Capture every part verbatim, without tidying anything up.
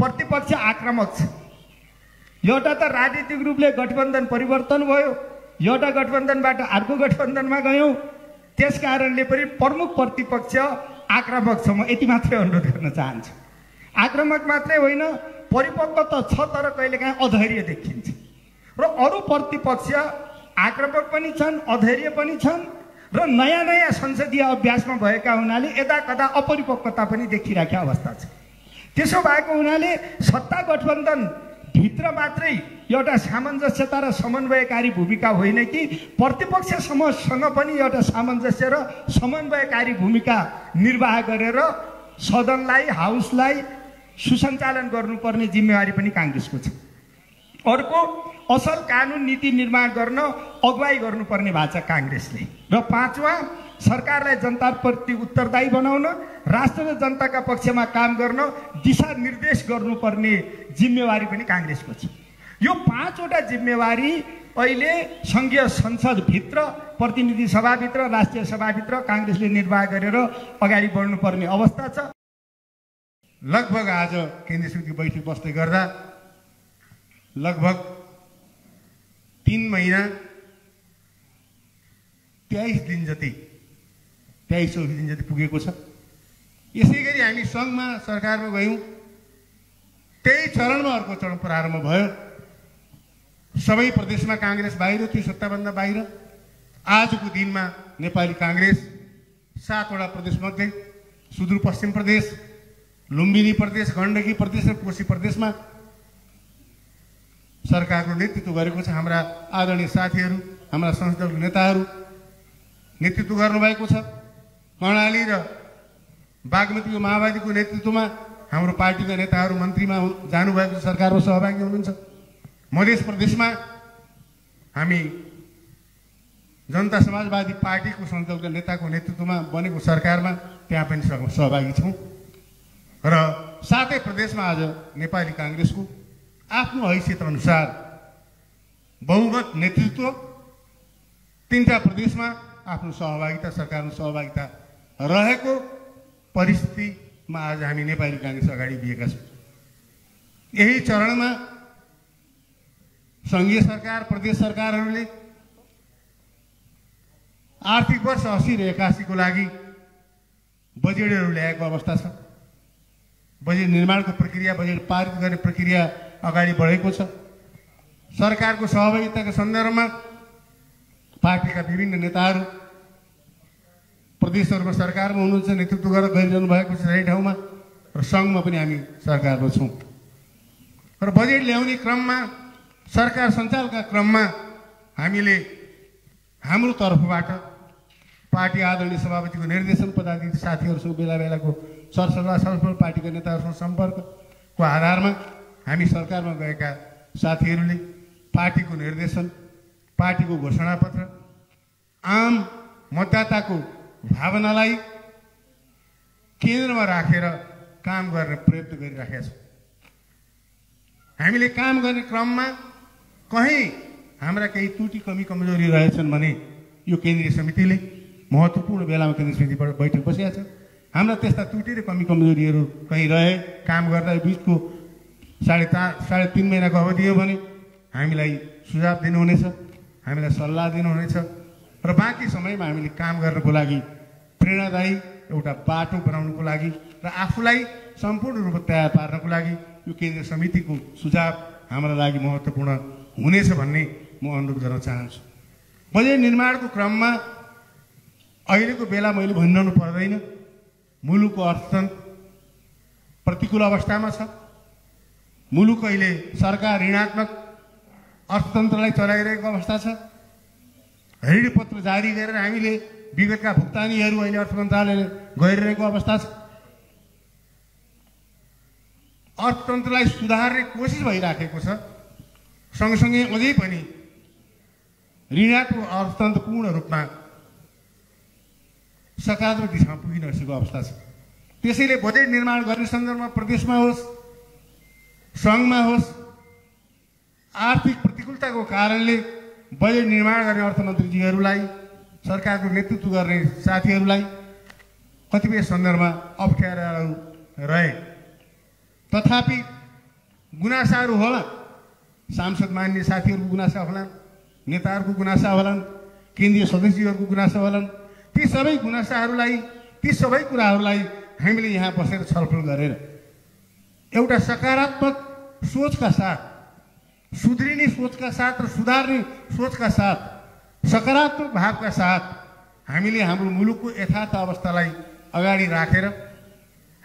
प्रतिपक्ष आक्रामक एउटा त राजनीतिक रूपले गठबन्धन परिवर्तन भयो, एउटा गठबन्धनबाट अर्को गठबन्धनमा गयौं। त्यसकारणले पनि प्रमुख प्रतिपक्ष आक्रामक छ। म यति मात्रै अनुरोध गर्न चाहन्छु। आक्रामक मात्रै होइन, परिपक्व त छ, तर कहिलेकाहीँ अधैर्य देखिन्छ र अरु प्रतिपक्ष आक्रामक पनि छन्, अधैर्य पनि छन् र नयाँ नयाँ संसदीय अभ्यासमा भएका हुनाले यदा कदा अपरिपक्वता पनि देखिराखेको अवस्था छ। त्यसो भएको हुनाले सत्ता गठबन्धन भित्र मात्रै एउटा सामञ्जस्यता र समन्वयकारी भूमिका होइन कि प्रतिपक्ष समूहसँग पनि एउटा सामञ्जस्य र समन्वयकारी भूमिका निर्वाह गरेर सदनलाई, हाउसलाई सुसञ्चालन गर्नुपर्ने जिम्मेवारी पनि कांग्रेसको छ। अर्को, असल कानुन नीति निर्माण गर्न अगुवाई गर्नुपर्ने भाषा कांग्रेसले र पाँचवा, सरकारलाई जनताप्रति उत्तरदायी बनाउन, राष्ट्र र जनताका पक्षमा काम गर्न दिशा निर्देश गर्नुपर्ने जिम्मेवारी पनि कांग्रेसको छ। यो पाँचवटा जिम्मेवारी अहिले संघीय संसद भित्र, प्रतिनिधि सभाभित्र, राष्ट्रिय सभाभित्र कांग्रेसले निर्वाह गरेर अगाडि बढ्नुपर्ने अवस्था छ। लगभग आज केन्द्रीय समिति बैठक बस्दै गर्दा लगभग तीन महीना तेईस दिन जति तेईस चौबीस दिन जी पुगेको छ। यसैगरी हामी संघमा, सरकारमा गयौं। त्यही चरणमा अर्को चरण प्रारम्भ भयो। सबै प्रदेशमा कांग्रेस बाहिर थियो, सत्ताभन्दा बाहिर। आजको दिनमा नेपाली कांग्रेस सातवटा प्रदेशमध्ये सुदूरपश्चिम प्रदेश, लुम्बिनी प्रदेश, गण्डकी प्रदेश र कोशी प्रदेशमा सरकारको नेतृत्व गरेको छ। हाम्रा आदरणीय साथीहरू, हाम्रा संस्थाका नेताहरू नेतृत्व गर्नुभएको छ। कर्णाली र बागमतीको माओवादीको नेतृत्वमा हाम्रो पार्टीका नेताहरू मन्त्रीमा जानुभएको छ, सरकारमा सहभागी हुनुहुन्छ। मधेस प्रदेशमा हामी जनता समाजवादी पार्टीको संयोजक नेताको नेतृत्वमा बनेको सरकारमा त्यहाँ पनि सहभागी छौँ। र सातै प्रदेशमा आज नेपाली कांग्रेसको आफ्नो हैसियत अनुसार बहुमत नेतृत्व, तीनटा प्रदेशमा आफ्नो सहभागिता, सरकारमा सहभागिता रहेको परिस्थितिमा आज हामी नेपाली कांग्रेस अगाडि बिएका छौँ। यही चरणमा संघीय सरकार, प्रदेश सरकारहरूले आर्थिक वर्ष अस्सी र एकासीको लागि बजेटहरू ल्याएको अवस्था छ। बजेट निर्माणको प्रक्रिया, बजेट पारित गर्ने प्रक्रिया अगाडि बढेको छ। सरकारको सहभागिताको सन्दर्भमा पार्टीका विभिन्न नेताहरू प्रदेशहरूमा, सरकारमा हुनुहुन्छ, नेतृत्व गरेर गइरहनु भएको छ सही ठाउँमा, र सङ्घमा पनि हामी सरकारमा छौँ। र बजेट ल्याउने क्रममा, सरकार सञ्चालका क्रममा हामीले हाम्रो तर्फबाट पार्टी आदरणीय सभापतिको निर्देशन, पदाधिकारी साथीहरूसँग बेला बेलाको सरसल्लाह छलफल, पार्टीका नेताहरूसँग सम्पर्कको आधारमा हामी सरकारमा गएका साथीहरूले पार्टीको निर्देशन, पार्टीको घोषणापत्र, आम मतदाताको भावनालाई केन्द्रमा राखेर काम गर्ने प्रयत्न गरिराखेका छौँ। हामीले काम गर्ने क्रममा कहीँ हाम्रा केही त्रुटि, कमी, कमजोरी रहेछन् भने यो केन्द्रीय समितिले महत्त्वपूर्ण बेलामा केन्द्रीय समितिबाट बैठक बसेका छन्। हाम्रा त्यस्ता त्रुटि र कमी कमजोरीहरू कहीँ रहे, काम गर्दा बिचको साढे चार साढे तीन महिनाको अवधि हो भने हामीलाई सुझाव दिनुहुनेछ, हामीलाई सल्लाह दिनुहुनेछ र बाँकी समयमा हामीले काम गर्नको लागि प्रेरणादायी एउटा बाटो बनाउनुको लागि र आफूलाई सम्पूर्ण रूपमा तयार पार्नको लागि यो केन्द्रीय समितिको सुझाव हाम्रा लागि महत्त्वपूर्ण हुनेछ भन्ने म अनुरोध गर्न चाहन्छु। बजेट निर्माणको क्रममा अहिलेको बेला मैले भनिरहनु पर्दैन, मुलुकको अर्थतन्त्र प्रतिकूल अवस्थामा छ। मुलुक अहिले सरकार ऋणात्मक अर्थतन्त्रलाई चलाइरहेको अवस्था छ। ऋणपत्र जारी गरेर हामीले विगतका भुक्तानीहरू अहिले अर्थ मन्त्रालयले गरिरहेको अवस्था छ। अर्थतन्त्रलाई सुधार्ने कोसिस भइराखेको छ। सँगसँगै अझै पनि ऋणात्मक अर्थतन्त्र पूर्ण रूपमा सकारात्मक दिशामा पुगिन नसकेको अवस्था छ। त्यसैले बजेट निर्माण गर्ने सन्दर्भमा प्रदेशमा होस्, सङ्घमा होस्, आर्थिक प्रतिकूलताको कारणले बजेट निर्माण गर्ने अर्थमन्त्रीजीहरूलाई, सरकारको नेतृत्व गर्ने साथीहरूलाई कतिपय सन्दर्भमा अप्ठ्याराहरू रहे। तथापि गुनासा हो सांसद मान्य साथी को गुनासा होता नेता को गुनासा हो केन्द्रीय सदस्य को गुनासा हो ती सब गुनासा ती सब कुरा हमें यहाँ बसर छलफल गरेर एउटा सकारात्मक सोच का साथ सुध्रिने सोच का साथ र सुधारने सोच का साथ सकारात्मक भाव का साथ हामीले हाम्रो मुलुकको यथार्थ अवस्थालाई अगाडि राखेर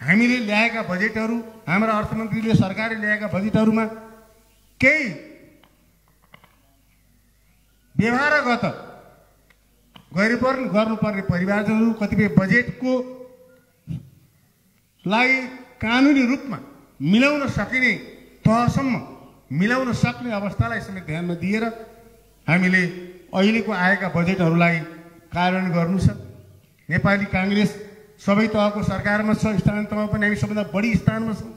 हामीले ल्याएका बजेटहरू हाम्रा अर्थमन्त्रीले सरकारले ल्याएका बजेटहरूमा केही व्यवहारगत गैरपालन गर्नुपर्ने परिवर्तनहरू कतिपय बजेटको लाई कानूनी रूपमा मिलाउन सकिने तहसम्म मिलाउन सक्ने अवस्थालाई समेत ध्यानमा दिएर हामीले अहिलेको आएका बजेटहरूलाई कार्यान्वयन गर्नु छ। नेपाली कांग्रेस सबै तहको सरकारमा छ, स्थानीय तहमा पनि हामी सबभन्दा बढी स्थानमा छौं।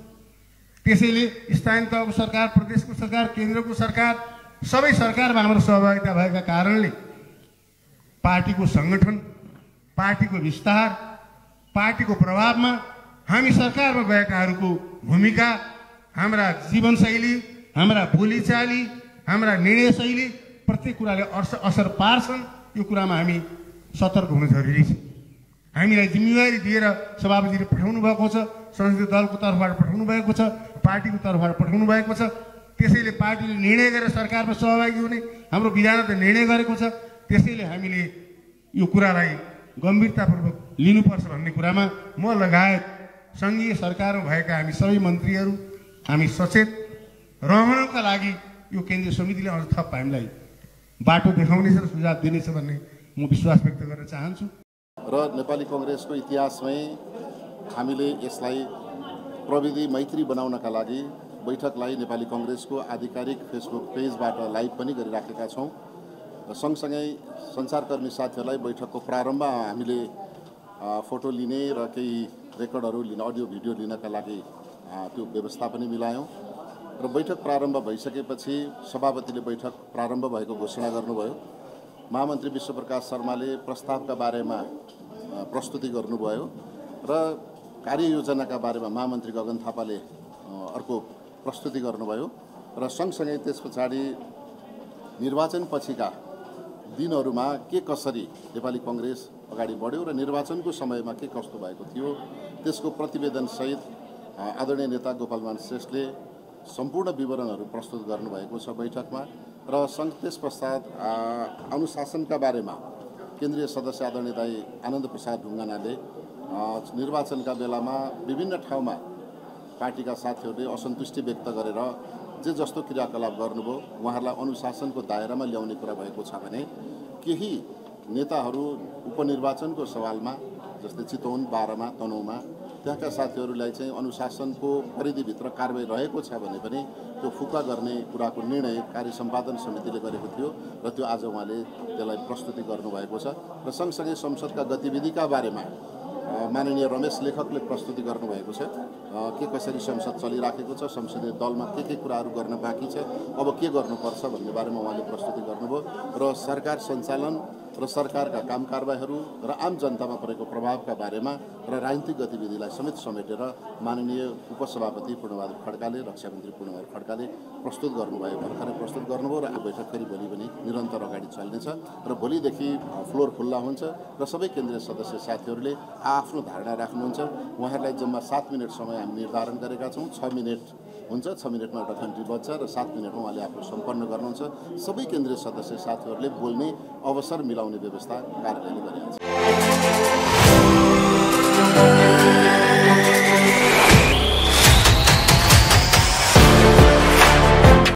त्यसैले स्थानीय तहको सरकार, प्रदेशको सरकार, केन्द्रको सरकार सबै सरकारमा हाम्रो सहभागिता भएका कारणले पार्टीको संगठन, पार्टीको विस्तार, पार्टीको प्रभावमा हामी सरकारमा गएकाहरूको भूमिका, हाम्रा जीवनशैली, हाम्रा बोलीचाली, हाम्रा निर्णय शैली प्रत्येक कुराले असर असर पार्छन्। यो कुरामा हामी सतर्क हुन जरुरी छ। हामीलाई जिम्मेवारी दिएर सभापतिले पठाउनु भएको छ, संसदीय दलको तर्फबाट पठाउनु भएको छ, पार्टीको तर्फबाट पठाउनु भएको छ। त्यसैले पार्टीले निर्णय गरेर सरकारमा सहभागी हुने हाम्रो विधानले निर्णय गरेको छ। त्यसैले हामीले यो कुरालाई गम्भीरतापूर्वक लिनुपर्छ भन्ने कुरामा म लगायत संघीय सरकारमा भएका हामी सबै मन्त्रीहरू हामी सचेत रहनका लागि यो केन्द्रीय समितिले अझ थप हामीलाई बाटो देखाउनेछ, सुझाव दिनेछ भन्ने म विश्वास व्यक्त गर्न चाहन्छु। र नेपाली कांग्रेसको इतिहासमै हामीले यसलाई प्रविधि मैत्री बनाउनका लागि बैठकलाई नेपाली कांग्रेसको आधिकारिक फेसबुक पेजबाट लाइभ पनि गरिराखेका छौं। सँगसँगै संसारकर्मी साथीहरूलाई बैठकको प्रारम्भमा हामीले फोटो लिने र केही रेकर्डहरु लिन अडियो भिडियो लिनका लागि त्यो व्यवस्था पनि मिलायौं। र बैठक प्रारम्भ भइसकेपछि सभापतिले बैठक प्रारम्भ भएको घोषणा गर्नुभयो। महामन्त्री विश्वप्रकाश शर्माले प्रस्तावका बारेमा प्रस्तुति गर्नुभयो र कार्ययोजनाका बारेमा महामन्त्री गगन थापाले अर्को प्रस्तुति गर्नुभयो र सँगसँगै त्यसपछि निर्वाचनपछिका दिनहरुमा के कसरी नेपाली कांग्रेस अगाडि बढ्यो र निर्वाचनको समयमा के कस्तो भएको थियो त्यसको प्रतिवेदन सहित आदरणीय नेता गोपालमान श्रेष्ठले सम्पूर्ण विवरणहरू प्रस्तुत गर्नुभएको छ बैठकमा। र संस्कृति प्रसाद अनुशासनका बारेमा केन्द्रीय सदस्य आदरणीय दाई आनन्द प्रसाद ढुङ्गानाले निर्वाचनका बेलामा विभिन्न ठाउँमा पार्टीका साथीहरूले असन्तुष्टि व्यक्त गरेर जे जस्तो क्रियाकलाप गर्नुभयो उहाँहरूलाई अनुशासनको दायरामा ल्याउने कुरा भएको छ भने केही नेताहरू उपनिर्वाचनको सवालमा जस्तै चितवन बाह्रमा तनहुँमा त्यहाँका साथीहरूलाई चाहिँ अनुशासनको परिधिभित्र कारबाही रहेको छ भने पनि त्यो फुका गर्ने कुराको निर्णय कार्य सम्पादन समितिले गरेको थियो र त्यो आज उहाँले त्यसलाई प्रस्तुति गर्नुभएको छ। र सँगसँगै संसदका गतिविधिका बारेमा माननीय रमेश लेखकले प्रस्तुति गर्नुभएको छ, के कसरी संसद चलिराखेको छ, संसदीय दलमा के के कुराहरू गर्न बाँकी छ, अब के गर्नुपर्छ भन्ने बारेमा उहाँले प्रस्तुति गर्नुभयो। र सरकार सञ्चालन र सरकारका काम कारबाहीहरू र आम जनतामा परेको प्रभावका बारेमा र राजनीतिक गतिविधिलाई समेत समेटेर माननीय उपसभापति पूर्णबहादुर खड्काले, रक्षा मन्त्री पूर्णबहादुर खड्काले प्रस्तुत गर्नुभयो, भर्खरै प्रस्तुत गर्नुभयो। र बैठक फेरि भोलि पनि निरन्तर अगाडि चल्नेछ र भोलिदेखि फ्लोर खुल्ला हुन्छ र सबै केन्द्रीय सदस्य साथीहरूले आफ्नो धारणा राख्नुहुन्छ। उहाँहरूलाई जम्मा सात मिनट समय हामी निर्धारण गरेका छौँ। छ मिनट हुन्छ, छ मिनटमा एउटा घन्टी बज्छ र सात मिनटमा उहाँले आफ्नो सम्पन्न गर्नुहुन्छ। सबै केन्द्रीय सदस्य साथीहरूले बोल्ने अवसर मिलाउने व्यवस्था कार्यालयले गरेको छ।